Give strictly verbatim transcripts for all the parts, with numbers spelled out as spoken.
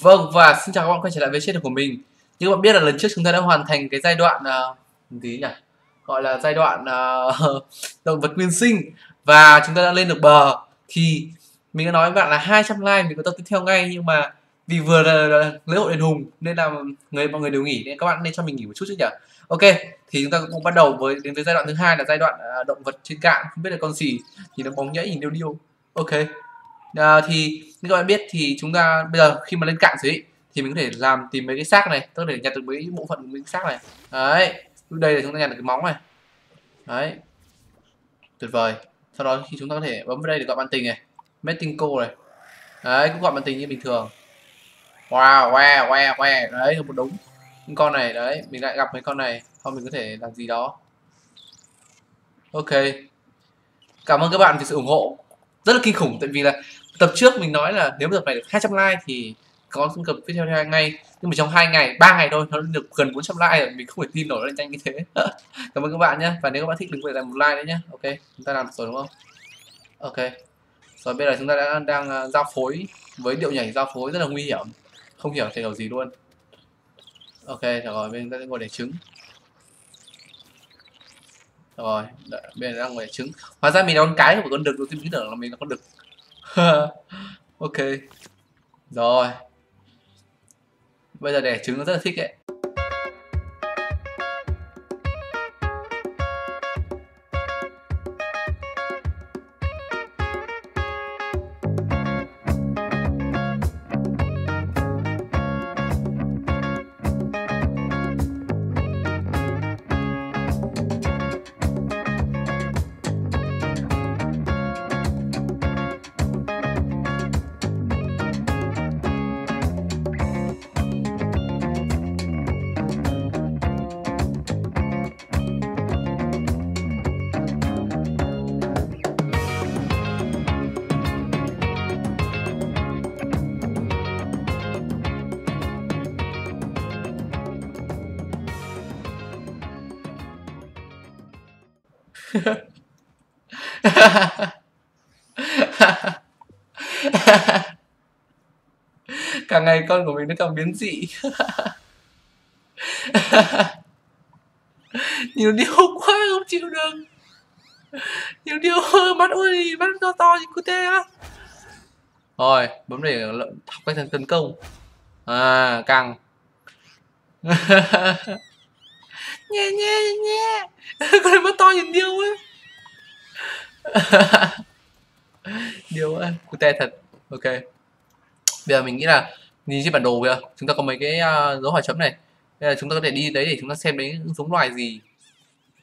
Vâng, và xin chào các bạn quay trở lại với channel của mình. Như các bạn biết là lần trước chúng ta đã hoàn thành cái giai đoạn uh, tí nhỉ? Gọi là giai đoạn uh, động vật nguyên sinh. Và chúng ta đã lên được bờ. Thì mình đã nói với bạn là hai trăm like mình có tập tiếp theo ngay. Nhưng mà vì vừa là lễ hội đền hùng nên là người mọi người đều nghỉ, nên các bạn nên cho mình nghỉ một chút chứ nhỉ. Ok, thì chúng ta cũng bắt đầu với đến với giai đoạn thứ hai là giai đoạn uh, động vật trên cạn. Không biết là con gì, thì nó bóng nhảy, nhìn điêu điêu. Ok. À, thì như các bạn biết thì chúng ta bây giờ khi mà lên cạn dưới thì mình có thể làm tìm mấy cái xác này, tôi có thể nhặt được mấy bộ phận của mấy cái xác này. Đấy, lúc đây là chúng ta nhặt được cái móng này. Đấy, tuyệt vời. Sau đó khi chúng ta có thể bấm vào đây để gọi bạn tình này, meeting cô này. Đấy, cũng gọi bạn tình như bình thường. Wow, wow, wow, wow. Đấy, một đống những con này. Đấy, mình lại gặp mấy con này, không mình có thể làm gì đó. Ok, cảm ơn các bạn vì sự ủng hộ rất là kinh khủng, tại vì là tập trước mình nói là nếu mà tập này được hai trăm like thì có tập tiếp theo ngay, nhưng mà trong hai ngày ba ngày thôi nó được gần bốn trăm like rồi, mình không thể tin nổi nó nhanh như thế. Cảm ơn các bạn nhé, và nếu các bạn thích đừng quên làm một like nữa nhé. Ok, chúng ta làm rồi đúng không? Ok, rồi bây giờ chúng ta đã đang giao phối với điệu nhảy, giao phối rất là nguy hiểm, không hiểu thể hiểu gì luôn. Ok, rồi bên ta sẽ ngồi để trứng. Rồi, đợi, bây giờ đang ngồi để trứng. Hóa ra mình là con cái của con đực, đầu tiên mình tưởng là mình là con đực. Ok. Rồi. Bây giờ đẻ trứng nó rất là thích ấy. Càng ngày con của mình nó càng biến dị. Nhiều điều quá không chịu được. Nhiều điều mắt ui, mắt to to như cô tê á. Rồi, bấm để học cách tấn công. À, càng. Nhẹ nhẹ nhẹ. Con này mắt to nhìn điêu ấy. Điêu ấy, cute thật. Ok, bây giờ mình nghĩ là nhìn trên bản đồ bây giờ chúng ta có mấy cái uh, dấu hỏi chấm này, đây là chúng ta có thể đi đấy để chúng ta xem đấy giống loài gì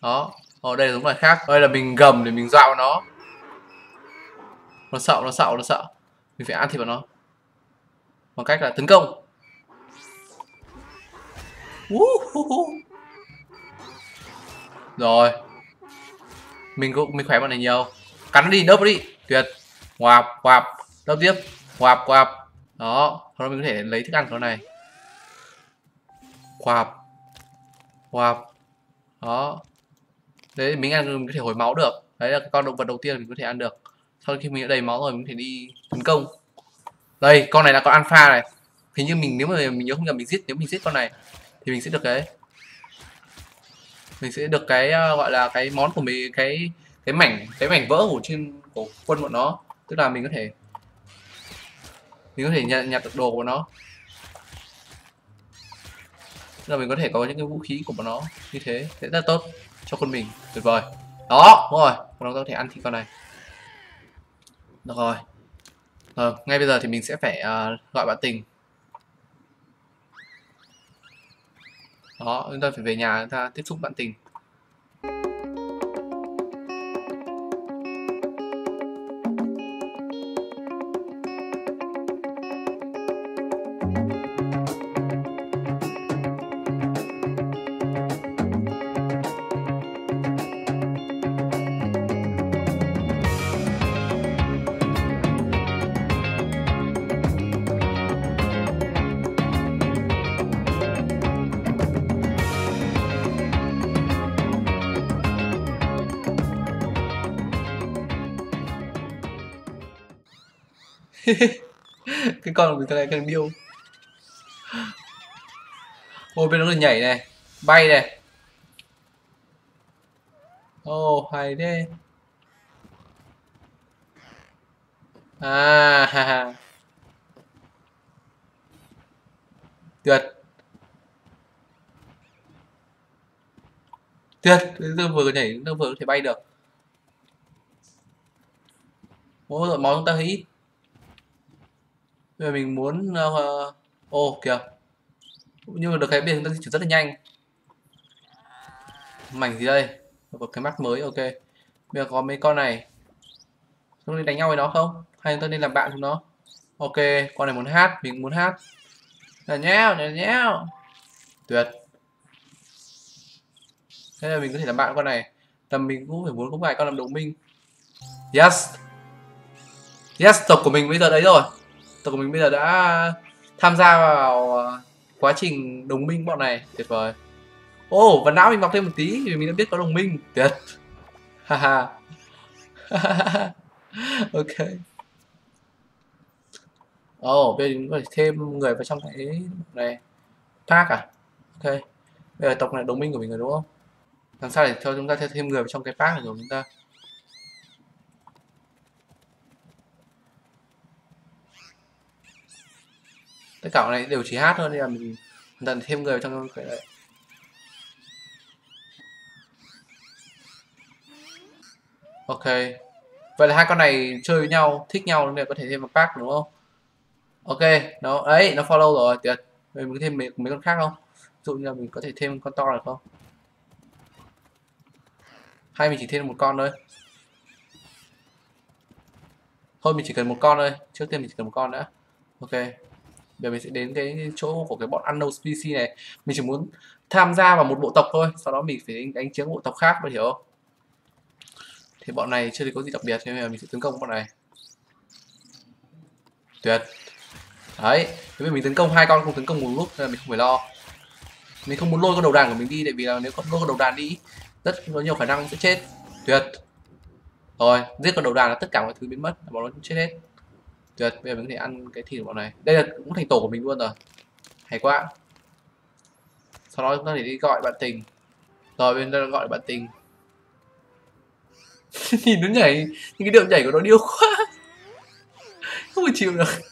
đó. Ở đây là giống loài khác, đây là mình gầm để mình dọa nó, nó sợ nó sợ nó sợ mình phải ăn thịt vào nó bằng cách là tấn công. Rồi mình cũng mình khỏe bọn này nhiều, cắn nó đi, đớp nó đi, tuyệt. Quạp quạp, đớp tiếp, quạp quạp đó, sau đó mình có thể lấy thức ăn của nó này, quạp quạp đó, đấy mình ăn mình có thể hồi máu được. Đấy là con động vật đầu tiên mình có thể ăn được. Sau khi mình đã đầy máu rồi mình có thể đi tấn công. Đây con này là con alpha này, hình như mình nếu mà mình nhớ không nhầm mình giết, nếu mình giết con này thì mình sẽ được cái mình sẽ được cái uh, gọi là cái món của mình, cái cái mảnh cái mảnh vỡ của trên của quân của nó, tức là mình có thể mình có thể nhặt, nhặt được đồ của nó, tức là mình có thể có những cái vũ khí của bọn nó, như thế sẽ rất tốt cho quân mình, tuyệt vời đó. Đúng rồi, nó có thể ăn thịt con này. Được rồi, rồi ngay bây giờ thì mình sẽ phải uh, gọi bạn tình đó, chúng ta phải về nhà, chúng ta tiếp xúc bạn tình. Cái con của mình cái này càng điêu. Ôi bên đó là nhảy này, bay này. Ô oh, hay thế. À ha ha. Tuyệt. Tuyệt, nó vừa nhảy, nó vừa có thể bay được. Ôi rồi máu chúng ta hơi ít. Bây giờ mình muốn... Ô uh, oh, kìa. Nhưng mà được cái bên chúng ta di chuyển rất là nhanh. Mảnh gì đây? Có cái mắt mới, ok. Bây giờ có mấy con này. Chúng ta đánh nhau với nó không? Hay chúng ta nên làm bạn chúng nó? Ok, con này muốn hát, mình muốn hát. Là nheo, là nheo. Tuyệt. Thế là mình có thể làm bạn con này. Tầm mình cũng phải muốn có vài con làm đồng minh. Yes. Yes, tộc của mình bây giờ đấy rồi. Tộc của mình bây giờ đã tham gia vào quá trình đồng minh bọn này. Tuyệt vời. Ồ, oh, và não mình mọc thêm một tí thì mình đã biết có đồng minh. Tuyệt. Haha. Ok. Ồ, oh, bây giờ mình có thể thêm người vào trong cái này. Park à? Ok. Bây giờ tộc này đồng minh của mình rồi đúng không? Làm sao để cho chúng ta thêm người vào trong cái park này của chúng ta? Tất cả này đều chỉ hát thôi nên là mình cần thêm người vào trong cái này. Ok. Vậy là hai con này chơi với nhau, thích nhau nên có thể thêm một pack đúng không? Ok, nó ấy, nó follow rồi, tuyệt. Mình có thêm mấy, mấy con khác không? Ví dụ như là mình có thể thêm con to được không? Hay mình chỉ thêm một con thôi? Thôi mình chỉ cần một con thôi, trước tiên mình chỉ cần một con nữa. Ok. Bây giờ mình sẽ đến cái chỗ của cái bọn Unknown Species này. Mình chỉ muốn tham gia vào một bộ tộc thôi, sau đó mình phải đánh chiếm bộ tộc khác, bạn hiểu không? Thì bọn này chưa có gì đặc biệt nên là mình sẽ tấn công bọn này. Tuyệt. Đấy, thế mình tấn công hai con không tấn công một lúc nên là mình không phải lo. Mình không muốn lôi con đầu đàn của mình đi, tại vì là nếu con lôi con đầu đàn đi rất có nhiều khả năng sẽ chết. Tuyệt. Rồi, giết con đầu đàn là tất cả mọi thứ biến mất, bọn nó cũng chết hết. Tuyệt, bây giờ mình có thể ăn cái thịt của bọn này. Đây là cũng thành tổ của mình luôn rồi. Hay quá. Sau đó chúng ta để đi gọi bạn tình. Rồi bên đây gọi bạn tình. Nhìn nó nhảy, những cái điệu nhảy của nó điêu quá. Không phải chịu được.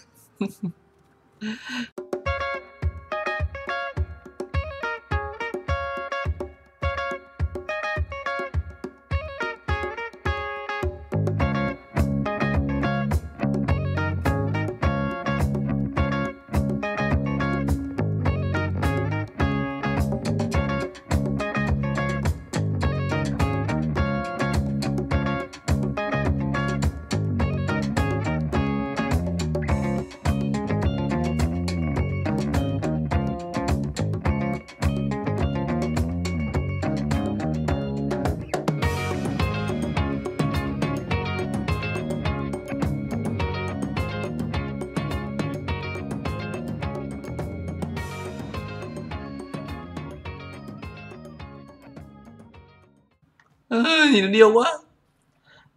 Nhìn nó điêu quá.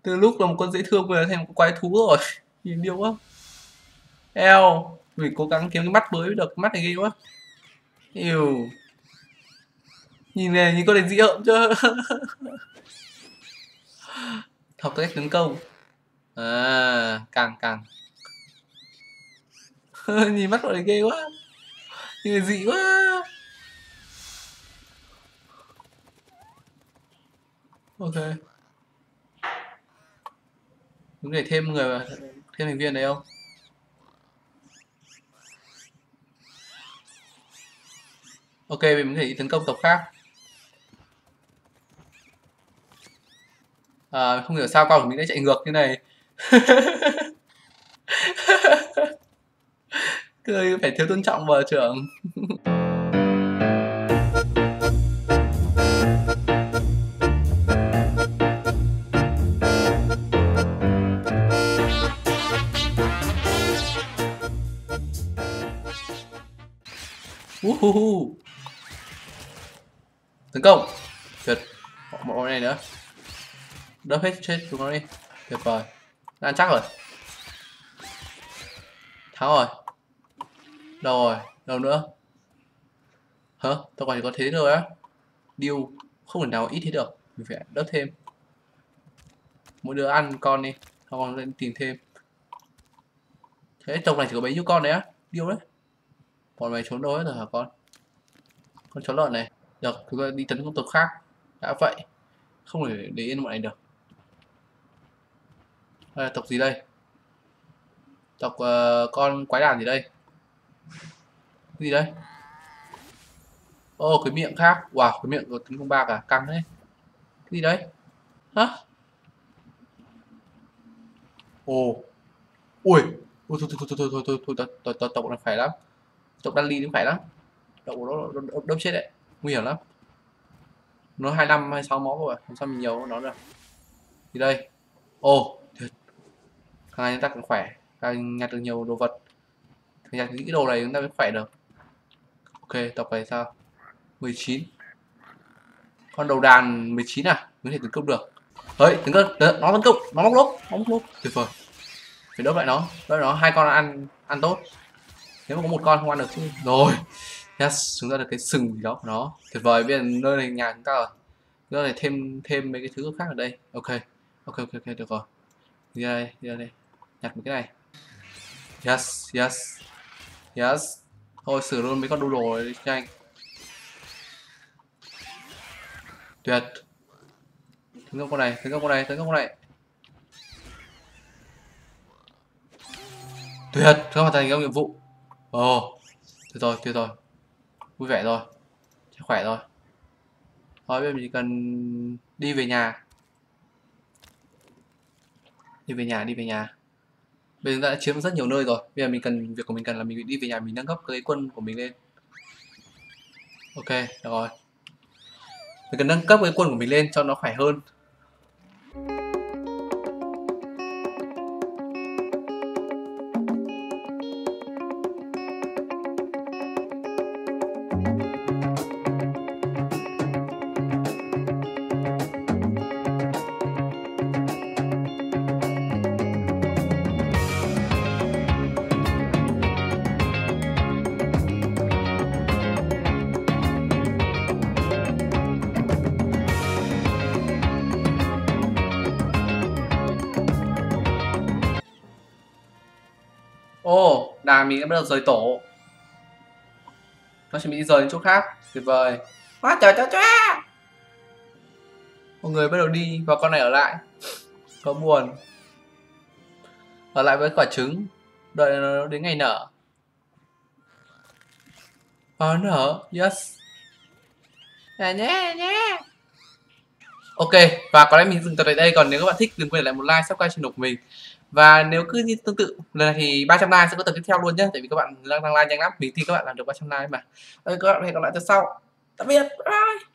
Từ lúc là một con dễ thương bây giờ thành một con quái thú rồi. Nhìn điêu quá. Eo, mình cố gắng kiếm cái mắt mới được, mắt này ghê quá. Eo. Nhìn này, nhìn con này dị hợm chưa. Học cách tấn công. À, càng càng. Nhìn mắt con này ghê quá. Nhìn này dị quá. Ok. Đúng để thêm người vào, thêm thành viên đấy không? Ok, mình có thể tấn công tộc khác. À, không hiểu sao con của mình đã chạy ngược như này. Cười phải thiếu tôn trọng vào trưởng. Uhuhu. Tấn công. Tuyệt. Bọn này nữa. Đớp hết chết chúng nó đi. Tuyệt vời. Đã ăn chắc rồi. Thắng rồi. Đâu rồi. Đâu nữa? Hả? Tao còn có thế rồi á? Điêu không thể nào ít thế được, mình phải đớp thêm. Mỗi đứa ăn con đi, tao còn lên tìm thêm. Thế trong này chỉ có bấy nhiêu con đấy á? Điêu đấy. Bọn mày trốn đâu hết rồi hả con? Con chó lợn này. Được, chúng ta đi tấn công tộc khác. Đã vậy, không thể để yên bọn này được. À, tộc gì đây? Tộc uh, con quái đản gì đây? Cái gì đây? Ô, oh, cái miệng khác. Wow, cái miệng của tấn công ba cả. Căng đấy. Cái gì đấy? Hả? Ồ. Oh. Ui. Ui, thôi, thôi, thôi, thôi, thôi, thôi, thôi, thôi, thôi, tộc này phải lắm. Tộc Đan Ly cũng phải lắm. Tộc của nó đâm chết đấy. Nguy hiểm lắm. Nó hai mươi lăm, hai mươi sáu máu rồi. Làm sao mình nhiều nó được. Thì đây. Ồ, oh, thật. Càng ngày chúng ta càng khỏe. Càng nhặt được nhiều đồ vật. Thì nhặt những cái đồ này chúng ta mới khỏe được. Ok, tộc này sao? mười chín. Con đầu đàn mười chín à? Mới thể tấn công được. Đấy, tấn công, nó tấn công, nó móc lốp, nó móc lốp. Tuyệt vời. Phải đốt lại nó, đốt lại nó, hai con ăn ăn tốt. Nếu mà có một con không ăn được chứ. Rồi. Yes, chúng ta được cái sừng gì đó của nó. Tuyệt vời, bây giờ nơi này nhà chúng ta rồi. Nơi này thêm thêm mấy cái thứ khác ở đây. Ok. Ok ok ok được rồi. Đi ra đây, đi ra đây. Nhặt một cái này. Yes, yes. Yes. Thôi xử luôn mấy con đu đồ này nhanh. Tuyệt. Tấn công con này, tấn công con này, tấn công con này. Tuyệt, nó hoàn thành các nhiệm vụ. Ồ, oh, tuyệt rồi, tuyệt rồi. Vui vẻ rồi. Khỏe rồi. Thôi bây giờ mình cần đi về nhà. Đi về nhà, đi về nhà. Bây giờ chúng ta đã chiếm rất nhiều nơi rồi. Bây giờ mình cần, việc của mình cần là mình đi về nhà, mình nâng cấp cái quân của mình lên. Ok, được rồi. Mình cần nâng cấp cái quân của mình lên cho nó khỏe hơn. Ô, oh, đà mình đã bắt đầu rời tổ. Nó sẽ bị rời đến chỗ khác. Tuyệt vời. Quá trời cho cho. Mọi người bắt đầu đi và con này ở lại. Có buồn. Ở lại với quả trứng. Đợi nó đến ngày nở. Ờ nở, yes. À, nhé, nhé. Ok, và có lẽ mình dừng tập tại đây. Còn nếu các bạn thích đừng quên để lại một like, subscribe channel của mình. Và nếu cứ như tương tự, lần này thì ba trăm like sẽ có tập tiếp theo luôn nhé. Tại vì các bạn đang like nhanh lắm, vì thì các bạn làm được ba trăm like mà. Các bạn hẹn gặp lại tuần sau. Tạm biệt, bye bye.